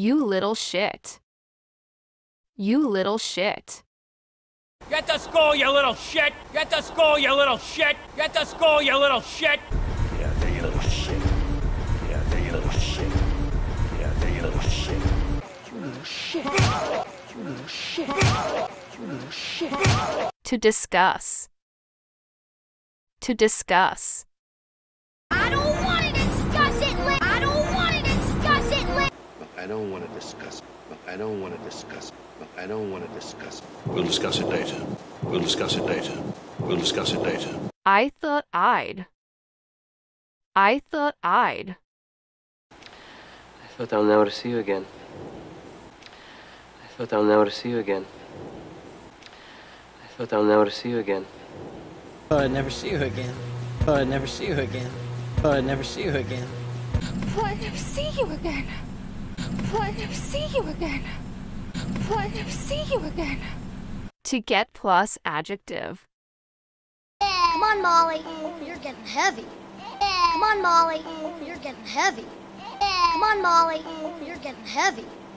You little shit. You little shit. Get to school, you little shit! Get to school, you little shit! Get to school, you little shit! Yeah, there you little shit. Yeah, there you little shit. Yeah, there you little shit. You little shit. You little shit. You little shit. To discuss. To discuss. I don't want to discuss it, Lynn! I don't want to discuss it, Lynn! I don't want to discuss it. I don't want to discuss it. I don't want to discuss it. We'll discuss it later. We'll discuss it later. We'll discuss it later. I thought I'd. I thought I'd. I thought I'll never see you again. I thought I'll never see you again. I thought I'll never see you again. Oh, I'd never see you again. Oh, I'd never see you again. Oh, I'd never see you again. Oh, I'd never see you again. Oh, I'd never see you again. I'll never see you again. To get plus adjective. Yeah. Come on, Molly. You're getting heavy. Yeah. Come on, Molly. You're getting heavy. Yeah. Come on, Molly. You're getting heavy.